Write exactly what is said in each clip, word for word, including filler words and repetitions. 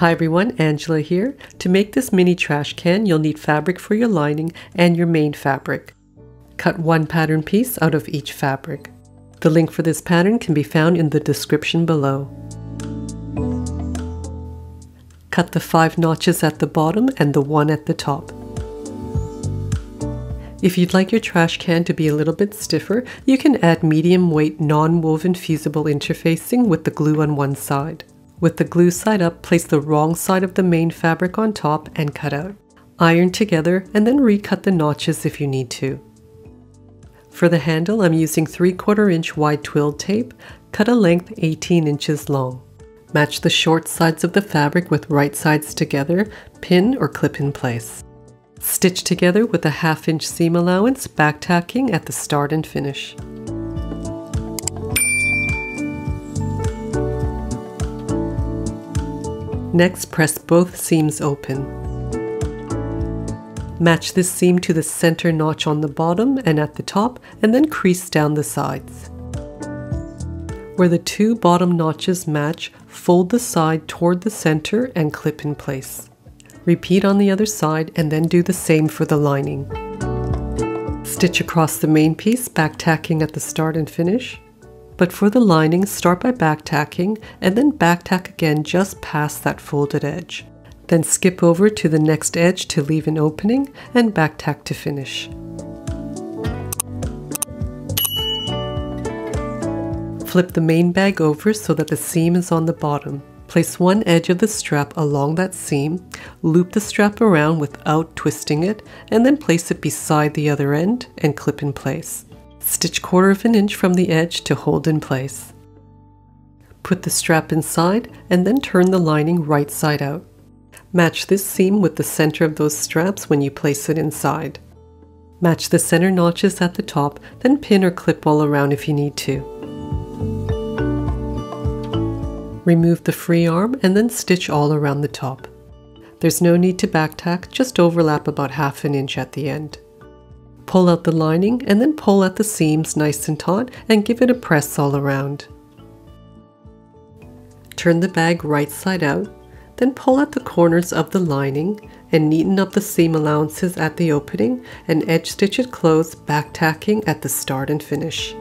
Hi everyone, Angela here. To make this mini trash can, you'll need fabric for your lining and your main fabric. Cut one pattern piece out of each fabric. The link for this pattern can be found in the description below. Cut the five notches at the bottom and the one at the top. If you'd like your trash can to be a little bit stiffer, you can add medium weight non-woven fusible interfacing with the glue on one side. With the glue side up, place the wrong side of the main fabric on top and cut out. Iron together and then recut the notches if you need to. For the handle, I'm using three quarter inch wide twill tape. Cut a length eighteen inches long. Match the short sides of the fabric with right sides together, pin or clip in place. Stitch together with a half inch seam allowance, back tacking at the start and finish. Next, press both seams open. Match this seam to the center notch on the bottom and at the top, and then crease down the sides. Where the two bottom notches match, fold the side toward the center and clip in place. Repeat on the other side and then do the same for the lining. Stitch across the main piece, back tacking at the start and finish. But for the lining, start by back tacking and then back tack again just past that folded edge. Then skip over to the next edge to leave an opening and back tack to finish. Flip the main bag over so that the seam is on the bottom. Place one edge of the strap along that seam, loop the strap around without twisting it, and then place it beside the other end and clip in place. Stitch quarter of an inch from the edge to hold in place. Put the strap inside and then turn the lining right side out. Match this seam with the center of those straps when you place it inside. Match the center notches at the top, then pin or clip all around if you need to. Remove the free arm and then stitch all around the top. There's no need to back tack, just overlap about half an inch at the end. Pull out the lining and then pull at the seams nice and taut and give it a press all around. Turn the bag right side out, then pull at the corners of the lining and neaten up the seam allowances at the opening and edge stitch it closed, back tacking at the start and finish.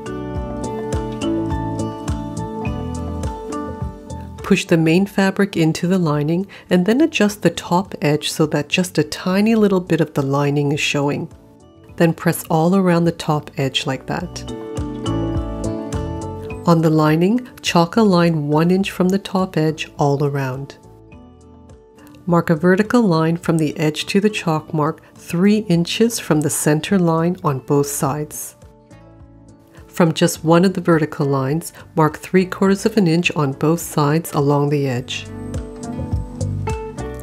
Push the main fabric into the lining and then adjust the top edge so that just a tiny little bit of the lining is showing. Then press all around the top edge like that. On the lining, chalk a line one inch from the top edge all around. Mark a vertical line from the edge to the chalk mark three inches from the center line on both sides. From just one of the vertical lines, mark three quarters of an inch on both sides along the edge.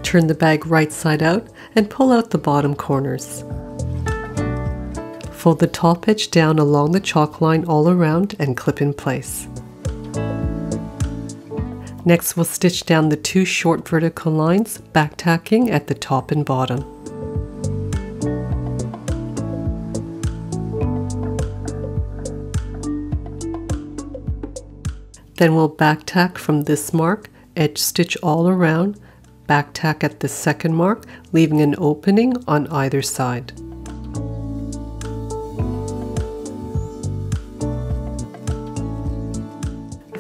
Turn the bag right side out and pull out the bottom corners. Fold the top edge down along the chalk line all around and clip in place. Next, we'll stitch down the two short vertical lines, back tacking at the top and bottom. Then we'll back tack from this mark, edge stitch all around, back tack at the second mark, leaving an opening on either side.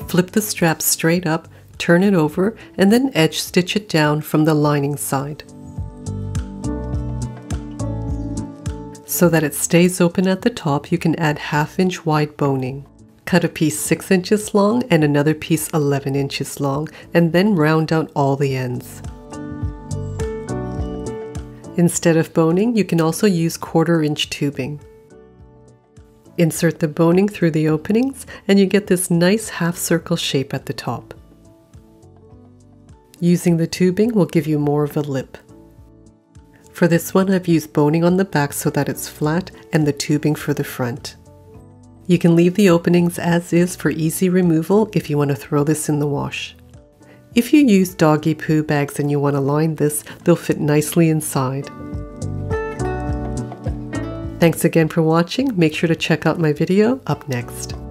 Flip the strap straight up, turn it over, and then edge stitch it down from the lining side. So that it stays open at the top, you can add half inch wide boning. Cut a piece six inches long and another piece eleven inches long, and then round out all the ends. Instead of boning, you can also use quarter inch tubing. Insert the boning through the openings and you get this nice half circle shape at the top. Using the tubing will give you more of a lip. For this one, I've used boning on the back so that it's flat and the tubing for the front. You can leave the openings as is for easy removal if you want to throw this in the wash. If you use doggy poo bags and you want to line this, they'll fit nicely inside. Thanks again for watching. Make sure to check out my video up next.